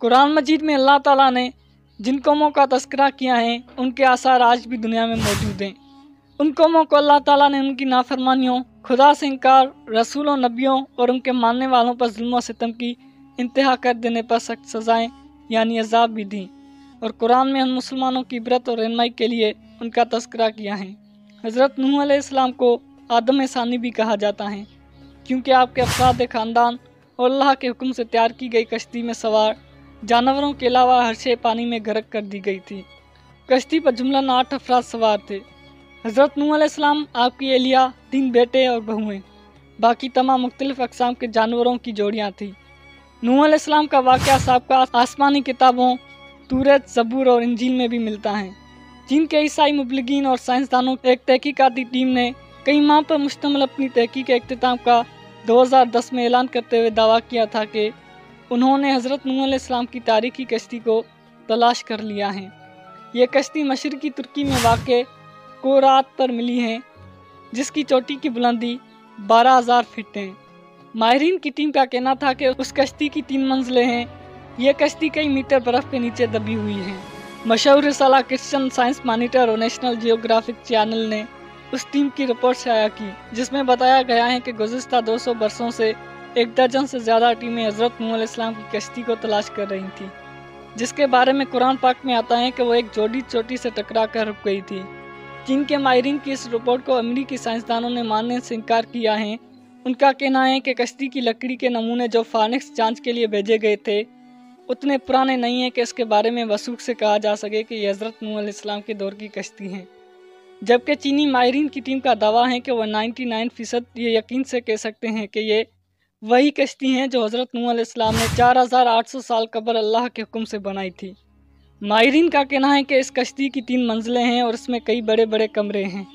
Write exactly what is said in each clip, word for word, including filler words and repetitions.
कुरान मजीद में अल्लाह ताला ने जिन कौमों का तस्करा किया है उनके आसार आज भी दुनिया में मौजूद हैं। उन कौमों को अल्लाह ताला ने उनकी नाफरमानियों, खुदा से इनकार, रसूलों, नबियों और उनके मानने वालों पर जुल्म व सितम की इंतहा कर देने पर सख्त सज़ाएँ यानी अजाब भी दी और कुरान में हम मुसलमानों की इबरत और रहनुमाई के लिए उनका तस्करा किया है। हजरत नूह अलैहिस्सलाम को आदम सानी भी कहा जाता है क्योंकि आपके अफराद ख़ानदान और अल्लाह के हुक्म से तैयार की गई कश्ती में सवार जानवरों के अलावा हर शे पानी में गरक कर दी गई थी। कश्ती पर जुमलन आठ अफराद सवार थे। हज़रत नूह अलैहिस्सलाम, आपकी एलिया, तीन बेटे और बहुएँ, बाकी तमाम मुख्तलिफ़ अक़साम के जानवरों की जोड़ियाँ थीं। नूह अलैहिस्सलाम का वाक़या साबका आसमानी किताबों तौरात, ज़बूर और इंजील में भी मिलता है। चीन के ईसाई मुबलिगीन और साइंसदानों की एक तहकीकाती टीम ने कई माह पर मुश्तमिल अपनी तहकीक के इख्तिताम का दो हज़ार दस में ऐलान करते हुए दावा किया था कि उन्होंने हज़रत नूह अलैहिस्सलाम की तारीखी कश्ती को तलाश कर लिया है। ये कश्ती मशरकी तुर्की में वाक़े कोह-ए-अरारात पर मिली है जिसकी चोटी की बुलंदी बारह हज़ार फीट है। माहिरीन की टीम का कहना था कि उस कश्ती की तीन मंजिलें हैं। यह कश्ती कई मीटर बर्फ़ के नीचे दबी हुई है। मशहूर रिसाला क्रिशन साइंस मॉनिटर और नेशनल जियोग्राफिक चैनल ने उस टीम की रिपोर्ट शाया की जिसमें बताया गया है कि गुज़िस्ता दो सौ बरसों से एक दर्जन से ज़्यादा टीमें हज़रत नूह अलैहिस्सलाम की कश्ती को तलाश कर रही थी, जिसके बारे में कुरान पाक में आता है कि वो एक जोड़ी चोटी से टकरा कर रुक गई थी। चीन के माहिरीन की इस रिपोर्ट को अमेरिकी साइंसदानों ने मानने से इनकार किया है। उनका कहना है कि कश्ती की लकड़ी के नमूने जो फॉरेंसिक जाँच के लिए भेजे गए थे उतने पुराने नहीं हैं कि इसके बारे में वसूख से कहा जा सके कि यह हज़रत नूह अलैहिस्सलाम के दौर की कश्ती हैं, जबकि चीनी माहिरीन की टीम का दावा है कि वह निन्यानवे फीसद ये यकीन से कह सकते हैं कि ये वही कश्ती हैं जो हज़रत नूह अलैहिस्सलाम ने चार हज़ार आठ सौ साल कब्ल अल्लाह के हुक्म से बनाई थी। माहिरीन का कहना है कि इस कश्ती की तीन मंजिलें हैं और इसमें कई बड़े बड़े कमरे हैं।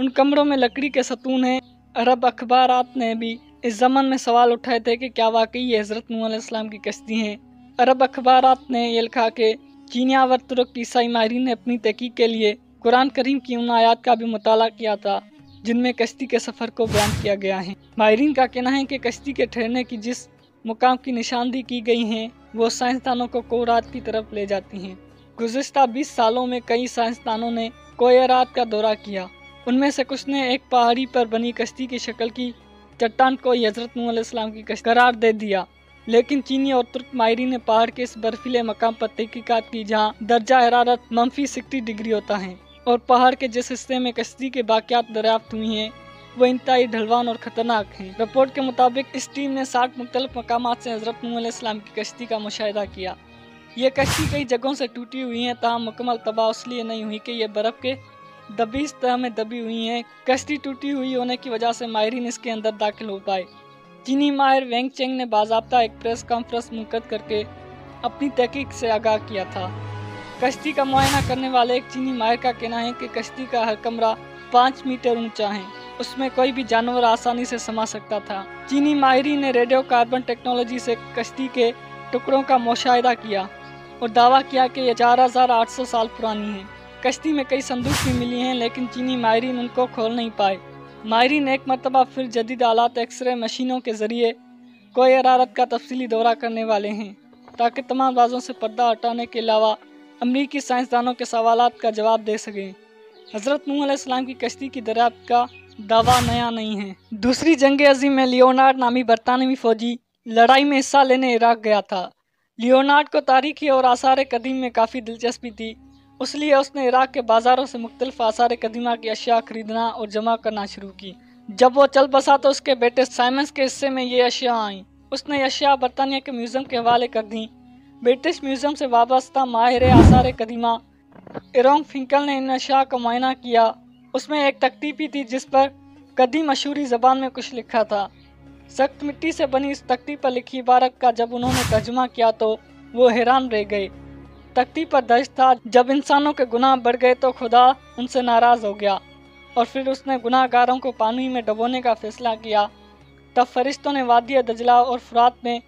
उन कमरों में लकड़ी के सतून हैं। अरब अखबारात ने भी इस ज़मन में सवाल उठाए थे कि क्या वाकई ये हज़रत नूह अलैहिस्सलाम की कश्ती हैं। अरब अखबारात ने यह लिखा कि चीनिया और तुर्क ईसाई माहिरीन ने अपनी तहकीक के लिए कुरान करीम की उन आयात का भी मुताला किया था जिनमें कश्ती के सफ़र को बयान किया गया है। माहिरीन का कहना है कि कश्ती के ठहरने की जिस मुकाम की निशानदी की गई हैं वो साइंसदानों को कोह-ए-अरारात की तरफ ले जाती हैं। गुज़िस्ता बीस सालों में कई साइंसदानों ने कोह-ए-अरारात का दौरा किया। उनमें से कुछ ने एक पहाड़ी पर बनी कश्ती की शक्ल की चट्टान को हज़रत नूह अलैहिस्सलाम की कश्ती करार दे दिया, लेकिन चीनी और तुर्क माहिरीन ने पहाड़ के इस बर्फीले मकाम पर तहकीकात की जहाँ दर्जा हरारत मनफी सिक्सटी डिग्री होता है और पहाड़ के जिस हिस्से में कश्ती के बाक़ियात दरियाफ्त हुई हैं वो इंतहाई ढलवान और ख़तरनाक हैं। रिपोर्ट के मुताबिक इस टीम ने साठ मुख्तलिफ मकामात से हज़रत नूह अलैहिस्सलाम की कश्ती का मुशाहिदा किया। यह कश्ती कई जगहों से टूटी हुई है, तमाम मुकम्मल तबाह इसलिए नहीं हुई कि यह बर्फ़ के दबी सतह में दबी हुई है। कश्ती टूटी हुई होने की वजह से माहिरीन इसके अंदर दाखिल हो पाए। चीनी माहिर वेंग चेंग ने बाज़ाब्ता एक प्रेस कॉन्फ्रेंस मुनक़द करके अपनी तहकीक से आगाह किया था। कश्ती का मुआयना करने वाले एक चीनी माहिर का कहना है कि कश्ती का हर कमरा पाँच मीटर ऊंचा है, उसमें कोई भी जानवर आसानी से समा सकता था। चीनी माहिरी ने रेडियो कार्बन टेक्नोलॉजी से कश्ती के टुकड़ों का मुशाहिदा किया और दावा किया कि यह चार हज़ार आठ सौ साल पुरानी है। कश्ती में कई संदूक भी मिली हैं, लेकिन चीनी माहिरीन उनको खोल नहीं पाए। माहिरीन एक मरतबा फिर जदीद आलात एक्सरे मशीनों के ज़रिए कोह-ए-अरारात का तफसीली दौरा करने वाले हैं ताकि तमाम राजों से पर्दा हटाने के अलावा अमरीकी साइंसदानों के सवालात का जवाब दे सकें। हज़रत नूह अलैहिस्सलाम की कश्ती की दरियाफ्त का दावा नया नहीं है। दूसरी जंग अज़ीम में लियोनार्ड नामी बरतानवी फ़ौजी लड़ाई में हिस्सा लेने इराक गया था। लियोनार्ड को तारीखी और आसार कदीम में काफ़ी दिलचस्पी थी, इसलिए उसने इराक के बाज़ारों से मुख्तलिफ आसार कदीमा की अशिया ख़रीदना और जमा करना शुरू की। जब वो चल बसा तो उसके बेटे सैमन्स के हिस्से में ये अशिया आईं। उसने अशिया बरतानिया के म्यूज़ियम के हवाले कर दी। ब्रिटिश म्यूजियम से वाबस्ता माहिर आसार कदीमा एरोंग फिंकल ने इन अशिया का मुआयना किया। उसमें एक तख्ती भी थी जिस पर कदीम अशूरी ज़बान में कुछ लिखा था। सख्त मिट्टी से बनी इस तख्ती पर लिखी इबारत का जब उन्होंने तर्जुमा किया तो वो हैरान रह गए। तख्ती पर दर्ज था, जब इंसानों के गुनाह बढ़ गए तो खुदा उनसे नाराज़ हो गया और फिर उसने गुनाहगारों को पानी में डुबोने का फैसला किया। तब फरिश्तों ने वादी दजला और फरात में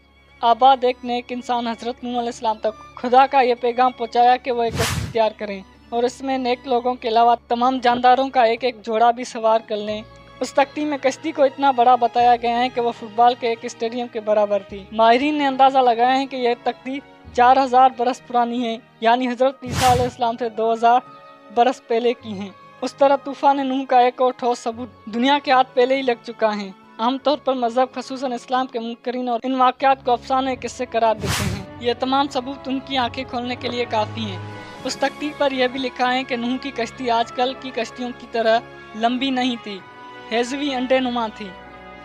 आबाद एक नेक इंसान हज़रत नूह अलैहिस्सलाम तक खुदा का यह पैगाम पहुँचाया कि वह एक कश्ती तैयार करें और इसमें नेक लोगों के अलावा तमाम जानदारों का एक एक जोड़ा भी सवार कर लें। उस तख्ती में कश्ती को इतना बड़ा बताया गया है कि वह फुटबॉल के एक स्टेडियम के बराबर थी। माहिरीन ने अंदाज़ा लगाया है कि यह तख्ती चार हजार बरस पुरानी है, यानी हजरत ईसा अलैहिस्सलाम से दो हजार बरस पहले की हैं। उस तरह तूफान नूह का एक और ठोस सबूत दुनिया के हाथ पहले ही लग चुका है। आमतौर पर मजहब खसूसन इस्लाम के मुनकरीन और इन वाक़यात को अफसाने किस्से करार देते हैं। ये तमाम सबूत उनकी आंखें खोलने के लिए काफ़ी हैं। उस तकतीब पर यह भी लिखा है कि नूह की कश्ती आजकल की कश्तियों की तरह लंबी नहीं थी, हैजवी अंडे नुमा थी।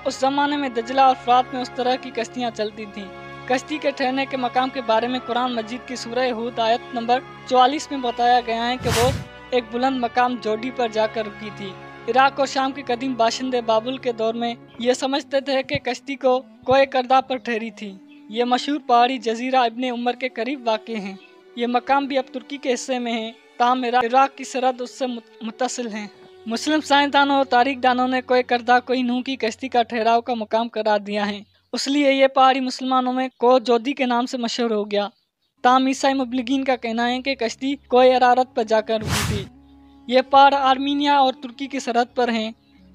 उस ज़माने में दजला और फरात में उस तरह की कश्तियाँ चलती थीं। कश्ती के ठहरने के मकाम के बारे में कुरान मजीद की सूरह हूद आयत नंबर चौवालीस में बताया गया है कि वो एक बुलंद मकाम जोडी पर जाकर रुकी थी। इराक और शाम के कदीम बाशिंदे बाबुल के दौर में ये समझते थे कि कश्ती को कोह-ए-कर्दा पर ठहरी थी। ये मशहूर पहाड़ी जजीरा इबन उम्र के करीब वाक़े हैं। ये मकाम भी अब तुर्की के हिस्से में है, ताहम इराक की सरहद उससे मुतसिल है। मुस्लिम साइंसदानों और तारीख दानों ने कोह-ए-कर्दा को नूह की कश्ती का ठहराव का मुकाम करार दिया है, इसलिए ये पहाड़ी मुसलमानों में कोह-ए-जूदी के नाम से मशहूर हो गया। ताम ईसाई मुबलिगीन का कहना है कि कश्ती कोह-ए-अरारात पर जाकर रुकी थी। ये पहाड़ आर्मेनिया और तुर्की की सरहद पर हैं।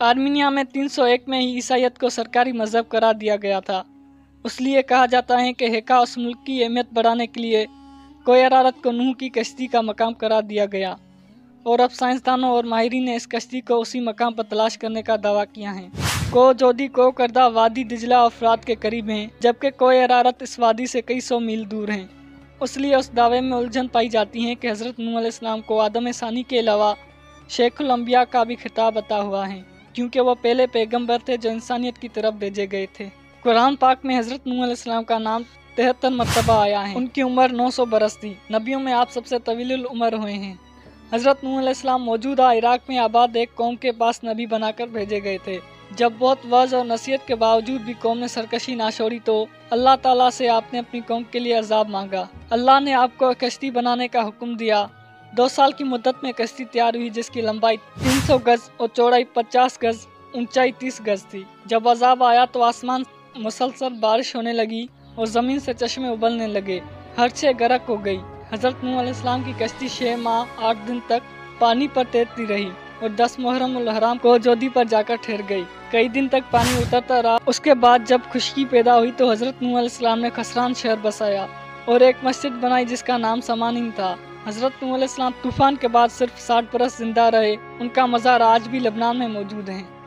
आर्मेनिया में तीन सौ एक में ही ईसाईयत को सरकारी मजहब करार दिया गया था, इसलिए कहा जाता है कि हेका उस मुल्क की अहमियत बढ़ाने के लिए कोह-ए-अरारात को नूह की कश्ती का मकाम करार दिया गया और अब साइंसदानों और माहिरीन ने इस कश्ती को उसी मकाम पर तलाश करने का दावा किया है। कोह-ए-जूदी कोह-ए-कर्दा वादी दजला और फरात के करीब हैं, जबकि कोह-ए-अरारात इस वादी से कई सौ मील दूर हैं, इसलिए उस दावे में उलझन पाई जाती है कि हजरत नूह अलैहिस्सलाम को आदम सानी के अलावा शेखुल अंबिया का भी खिताब अता हुआ है, क्योंकि वह पहले पैगंबर थे जो इंसानियत की तरफ भेजे गए थे। कुरान पाक में हजरत नूह अलैहिस्सलाम का नाम तिहत्तर मरतबा आया है। उनकी उम्र नौ सौ बरस थी। नबियों में आप सबसे तवील उम्र हुए हैं। हजरत नूह अलैहिस्सलाम मौजूदा इराक में आबाद एक कौम के पास नबी बनाकर भेजे गए थे। जब बहुत वज और नसीहत के बावजूद भी कौम ने सरकशी ना छोड़ी तो अल्लाह ताला से आपने अपनी कौम के लिए अजाब मांगा। अल्लाह ने आपको कश्ती बनाने का हुक्म दिया। दो साल की मुद्दत में कश्ती तैयार हुई, जिसकी लंबाई तीन सौ गज और चौड़ाई पचास गज, ऊंचाई तीस गज थी। जब अजाब आया तो आसमान मुसलसल बारिश होने लगी और ज़मीन से चश्मे उबलने लगे, हर शे गरक हो गई। हजरत नूह अलैहिस्सलाम की कश्ती छः माह आठ दिन तक पानी पर तैरती रही और दस मुहर्रम उल हराम को कोह-ए-जूदी पर जाकर ठहर गई। कई दिन तक पानी उतरता रहा। उसके बाद जब खुशकी पैदा हुई तो हजरत नूह अलैहिस्सलाम ने खसरान शहर बसाया और एक मस्जिद बनाई जिसका नाम समानिन था। हजरत नूह अलैहिस्सलाम तूफान के बाद सिर्फ साठ बरस जिंदा रहे। उनका मज़ार आज भी लबनान में मौजूद है।